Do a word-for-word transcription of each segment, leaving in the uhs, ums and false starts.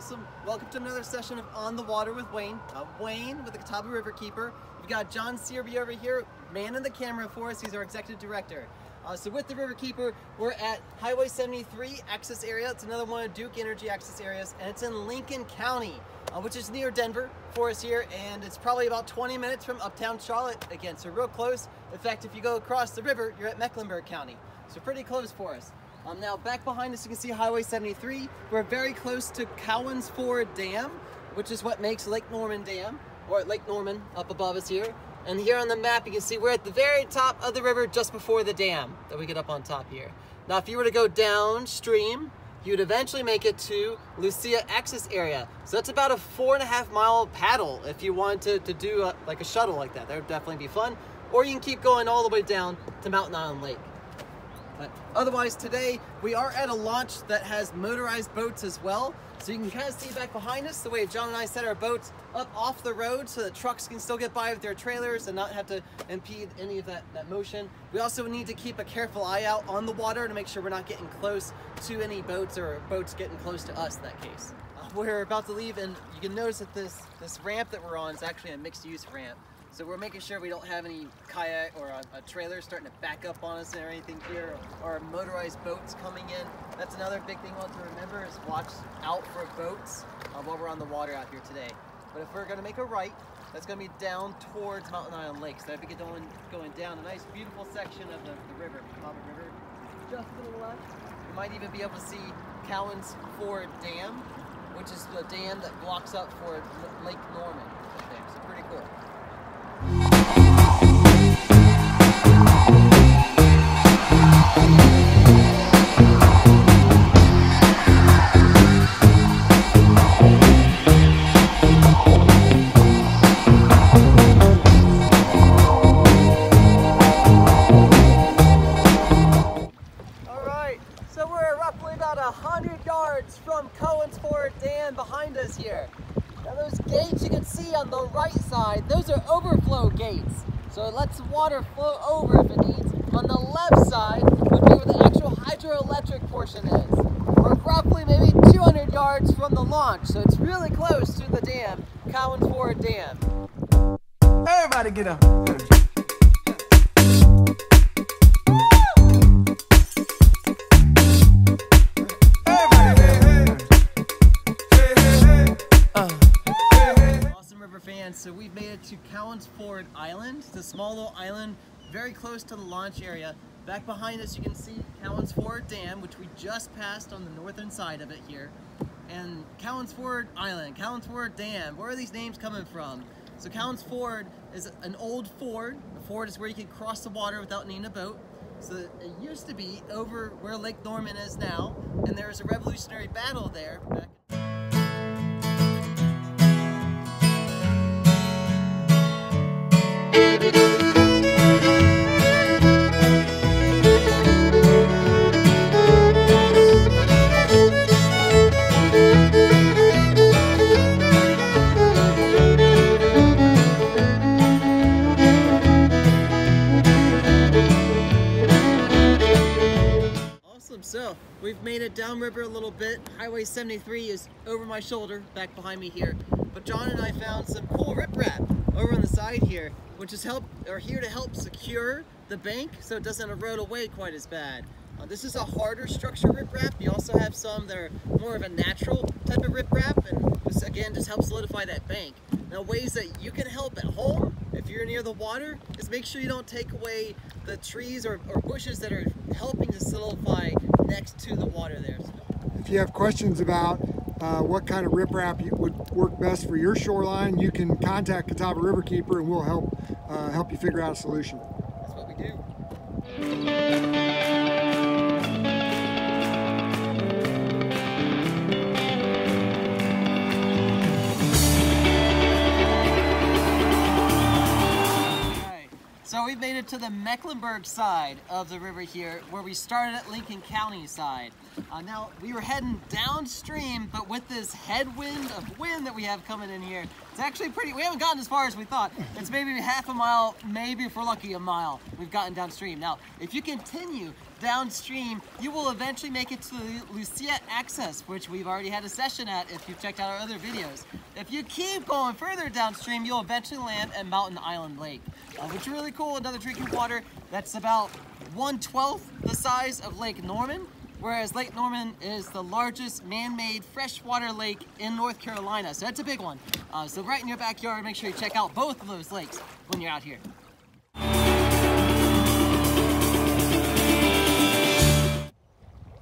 Awesome. Welcome to another session of On the Water with Wayne. Uh, Wayne with the Catawba Riverkeeper. We've got John Searby over here, manning the camera for us. He's our executive director. Uh, so with the Riverkeeper, we're at Highway seventy-three Access Area. It's another one of Duke Energy Access Areas, and it's in Lincoln County, uh, which is near Denver for us here, and it's probably about twenty minutes from uptown Charlotte again, so real close. In fact, if you go across the river, you're at Mecklenburg County, so pretty close for us. Um, now back behind us, you can see Highway seventy-three. We're very close to Cowan's Ford Dam, which is what makes Lake Norman Dam, or Lake Norman up above us here. And here on the map, you can see we're at the very top of the river just before the dam that we get up on top here. Now, if you were to go downstream, you'd eventually make it to Lucia Access Area. So that's about a four and a half mile paddle if you wanted to, to do a, like a shuttle like that. That would definitely be fun. Or you can keep going all the way down to Mountain Island Lake. But otherwise, today we are at a launch that has motorized boats as well. So you can kind of see back behind us the way John and I set our boats up off the road so that trucks can still get by with their trailers and not have to impede any of that, that motion. We also need to keep a careful eye out on the water to make sure we're not getting close to any boats or boats getting close to us in that case. Uh, we're about to leave, and you can notice that this, this ramp that we're on is actually a mixed-use ramp. So we're making sure we don't have any kayak or a, a trailer starting to back up on us or anything here, or, or motorized boats coming in. That's another big thing we want to remember is watch out for boats uh, while we're on the water out here today. But if we're going to make a right, that's going to be down towards Mountain Island Lake. So that'd be going, going down a nice beautiful section of the, the river, Catawba River. Just to the left, you might even be able to see Cowan's Ford Dam, which is the dam that blocks up for Lake Norman. There. So pretty cool. Alright, so we're roughly about a hundred yards from Cowan's Ford Dam behind us here. Now those gates you can see on the right side, those are overflow gates. So it lets the water flow over if it needs. On the left side would be where the actual hydroelectric portion is. We're roughly maybe two hundred yards from the launch, so it's really close to the dam, Cowan's Ford Dam. Everybody get up. So we've made it to Cowan's Ford Island. It's a small little island very close to the launch area. Back behind us you can see Cowan's Ford Dam, which we just passed on the northern side of it here. And Cowan's Ford Island, Cowan's Ford Dam, where are these names coming from? So Cowan's Ford is an old ford. The ford is where you can cross the water without needing a boat. So it used to be over where Lake Norman is now, and there was a revolutionary battle there back So we've made it downriver a little bit. Highway seventy-three is over my shoulder, back behind me here. But John and I found some cool riprap over on the side here, which is help or here to help secure the bank so it doesn't erode away quite as bad. Uh, this is a harder structure riprap. You also have some that are more of a natural type of riprap, and this again just helps solidify that bank. Now, ways that you can help at home if you're near the water is make sure you don't take away the trees or, or bushes that are helping to solidify next to the water there. If you have questions about uh, what kind of riprap would work best for your shoreline, you can contact Catawba Riverkeeper and we'll help, uh, help you figure out a solution. That's what we do. to the Mecklenburg side of the river here, where we started at Lincoln County side. Uh, now, we were heading downstream, but with this headwind of wind that we have coming in here, it's actually pretty, we haven't gotten as far as we thought. It's maybe half a mile, maybe if we're lucky a mile, we've gotten downstream. Now, if you continue downstream, you will eventually make it to the Lucia Access, which we've already had a session at if you've checked out our other videos. If you keep going further downstream, you'll eventually land at Mountain Island Lake, uh, which is really cool, another drinking water that's about one twelfth the size of Lake Norman, whereas Lake Norman is the largest man-made freshwater lake in North Carolina, so that's a big one. Uh, so right in your backyard, make sure you check out both of those lakes when you're out here.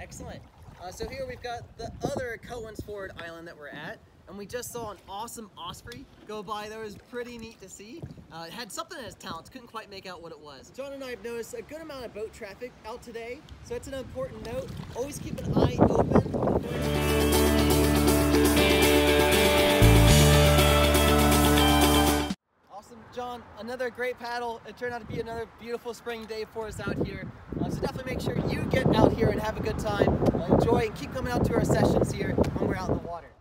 Excellent. Uh, so here we've got the other Cowan's Ford Island that we're at, and we just saw an awesome osprey go by. That was pretty neat to see. Uh, it had something in its talons, couldn't quite make out what it was. John and I have noticed a good amount of boat traffic out today, so it's an important note. Always keep an eye open. Awesome, John. Another great paddle. It turned out to be another beautiful spring day for us out here. Uh, so definitely make sure you get out here and have a good time. Uh, enjoy and keep coming out to our sessions here when we're out in the water.